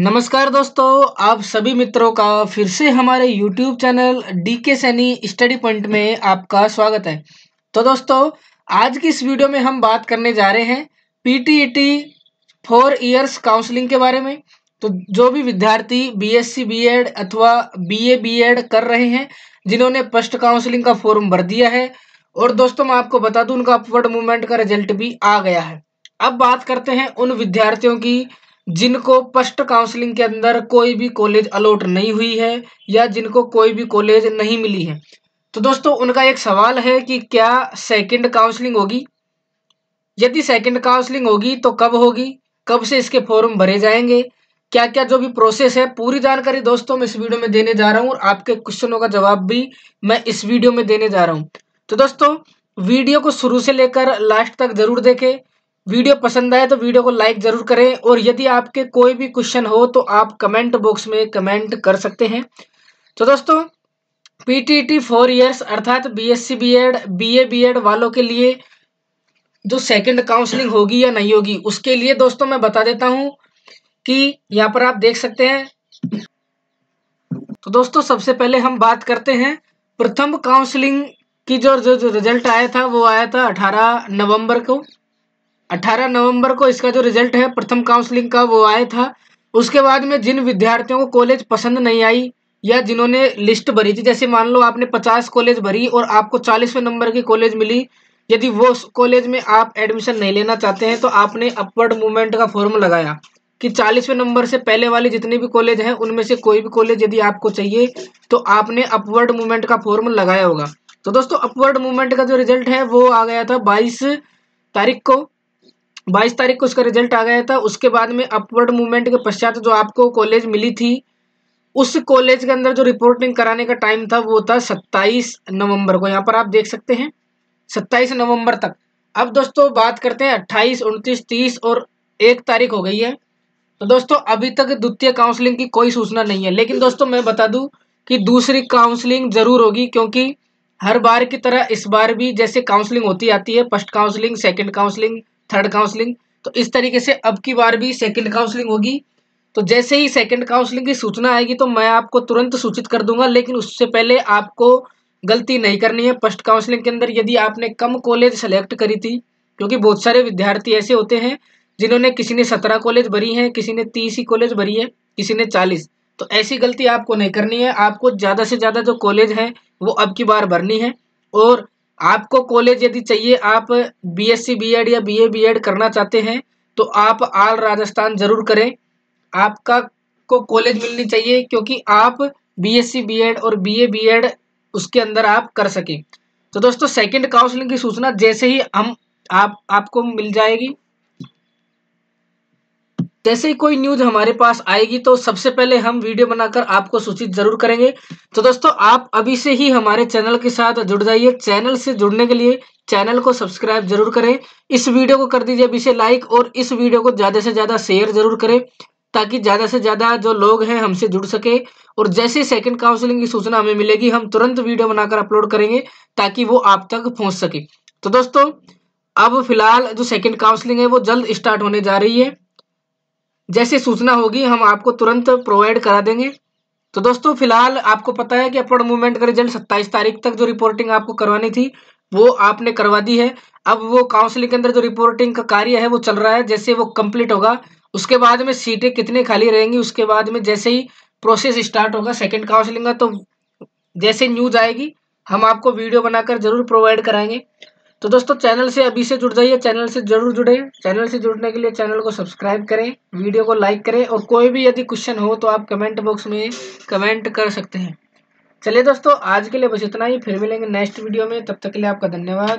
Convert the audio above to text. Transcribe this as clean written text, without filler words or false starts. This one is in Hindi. नमस्कार दोस्तों, आप सभी मित्रों का फिर से हमारे YouTube चैनल डीकेसैनी स्टडी पॉइंट में आपका स्वागत है। तो दोस्तों, आज की इस वीडियो में हम बात करने जा रहे हैं PTET 4 इयर्स काउंसलिंग के बारे में। तो जो भी विद्यार्थी BSc BEd अथवा BA BEd कर रहे हैं, जिन्होंने फर्स्ट काउंसलिंग का फॉर्म भर दिया है, और दोस्तों मैं आपको बता दूं उनका अपवर्ड मूवमेंट का रिजल्ट भी आ गया है। अब बात करते हैं उन विद्यार्थियों की जिनको फर्स्ट काउंसलिंग के अंदर कोई भी कॉलेज अलॉट नहीं हुई है या जिनको कोई भी कॉलेज नहीं मिली है। तो दोस्तों, उनका एक सवाल है कि क्या सेकंड काउंसलिंग होगी? यदि सेकंड काउंसलिंग होगी तो कब होगी, कब से इसके फॉर्म भरे जाएंगे, क्या क्या जो भी प्रोसेस है, पूरी जानकारी दोस्तों मैं इस वीडियो में देने जा रहा हूँ और आपके क्वेश्चनों का जवाब भी मैं इस वीडियो में देने जा रहा हूँ। तो दोस्तों, वीडियो को शुरू से लेकर लास्ट तक जरूर देखें। वीडियो पसंद आए तो वीडियो को लाइक जरूर करें, और यदि आपके कोई भी क्वेश्चन हो तो आप कमेंट बॉक्स में कमेंट कर सकते हैं। तो दोस्तों, PTET 4 इयर्स अर्थात BSc BEd BA BEd वालों के लिए जो सेकंड काउंसलिंग होगी या नहीं होगी, उसके लिए दोस्तों मैं बता देता हूं कि यहाँ पर आप देख सकते हैं। तो दोस्तों, सबसे पहले हम बात करते हैं प्रथम काउंसलिंग की। जो रिजल्ट आया था वो आया था 18 नवम्बर को। 18 नवंबर को इसका जो रिजल्ट है प्रथम काउंसलिंग का वो आया था। उसके बाद में जिन विद्यार्थियों को कॉलेज पसंद नहीं आई या जिन्होंने लिस्ट भरी थी, जैसे मान लो आपने 50 कॉलेज भरी और आपको 40वें नंबर की कॉलेज मिली, यदि वो कॉलेज में आप एडमिशन नहीं लेना चाहते हैं तो आपने अपवर्ड मूवमेंट का फॉर्म लगाया कि 40वें नंबर से पहले वाले जितने भी कॉलेज हैं उनमें से कोई भी कॉलेज यदि आपको चाहिए तो आपने अपवर्ड मूवमेंट का फॉर्म लगाया होगा। तो दोस्तों, अपवर्ड मूवमेंट का जो रिजल्ट है वो आ गया था 22 तारीख को। 22 तारीख को उसका रिजल्ट आ गया था। उसके बाद में अपवर्ड मूवमेंट के पश्चात जो आपको कॉलेज मिली थी, उस कॉलेज के अंदर जो रिपोर्टिंग कराने का टाइम था वो था 27 नवंबर को। यहाँ पर आप देख सकते हैं 27 नवंबर तक। अब दोस्तों, बात करते हैं 28, 29, 30 और 1 तारीख हो गई है। तो दोस्तों, अभी तक द्वितीय काउंसलिंग की कोई सूचना नहीं है, लेकिन दोस्तों मैं बता दूं कि दूसरी काउंसलिंग जरूर होगी, क्योंकि हर बार की तरह इस बार भी जैसे काउंसलिंग होती आती है, first counselling, second counselling, third counselling, तो इस तरीके से अब की बार भी सेकंड काउंसलिंग होगी। तो जैसे ही सेकंड काउंसलिंग की सूचना आएगी तो मैं आपको तुरंत सूचित कर दूंगा, लेकिन उससे पहले आपको गलती नहीं करनी है। फर्स्ट काउंसलिंग के अंदर यदि आपने कम कॉलेज सेलेक्ट करी थी, क्योंकि बहुत सारे विद्यार्थी ऐसे होते हैं जिन्होंने किसी ने 17 कॉलेज भरी हैं, किसी ने 30 ही कॉलेज भरी है, किसी ने 40, तो ऐसी गलती आपको नहीं करनी है। आपको ज़्यादा से ज़्यादा जो कॉलेज हैं वो अब की बार भरनी है। और आपको कॉलेज यदि चाहिए, आप BSc BEd या BA BEd करना चाहते हैं तो आप ऑल राजस्थान जरूर करें, आपका को कॉलेज मिलनी चाहिए, क्योंकि आप BSc BEd और BA BEd उसके अंदर आप कर सकें। तो दोस्तों, सेकंड काउंसलिंग की सूचना जैसे ही आपको मिल जाएगी, जैसे ही कोई न्यूज हमारे पास आएगी तो सबसे पहले हम वीडियो बनाकर आपको सूचित जरूर करेंगे। तो दोस्तों, आप अभी से ही हमारे चैनल के साथ जुड़ जाइए। चैनल से जुड़ने के लिए चैनल को सब्सक्राइब जरूर करें, इस वीडियो को कर दीजिए अभी से लाइक, और इस वीडियो को ज़्यादा से ज़्यादा शेयर जरूर करें ताकि ज़्यादा से ज़्यादा जो लोग हैं हमसे जुड़ सके। और जैसे सेकंड काउंसलिंग की सूचना हमें मिलेगी, हम तुरंत वीडियो बनाकर अपलोड करेंगे ताकि वो आप तक पहुँच सके। तो दोस्तों, अब फिलहाल जो सेकेंड काउंसलिंग है वो जल्द स्टार्ट होने जा रही है। जैसे सूचना होगी हम आपको तुरंत प्रोवाइड करा देंगे। तो दोस्तों, फिलहाल आपको पता है कि अपवर्ड मूवमेंट का रिजल्ट 27 तारीख तक जो रिपोर्टिंग आपको करवानी थी वो आपने करवा दी है। अब वो काउंसलिंग के अंदर जो रिपोर्टिंग का कार्य है वो चल रहा है। जैसे वो कंप्लीट होगा उसके बाद में सीटें कितनी खाली रहेंगी, उसके बाद में जैसे ही प्रोसेस स्टार्ट होगा सेकेंड काउंसलिंग का, तो जैसे न्यूज आएगी हम आपको वीडियो बनाकर जरूर प्रोवाइड कराएंगे। तो दोस्तों, चैनल से अभी से जुड़ जाइए, चैनल से जरूर जुड़े। चैनल से जुड़ने के लिए चैनल को सब्सक्राइब करें, वीडियो को लाइक करें, और कोई भी यदि क्वेश्चन हो तो आप कमेंट बॉक्स में कमेंट कर सकते हैं। चलिए दोस्तों, आज के लिए बस इतना ही, फिर मिलेंगे नेक्स्ट वीडियो में। तब तक के लिए आपका धन्यवाद।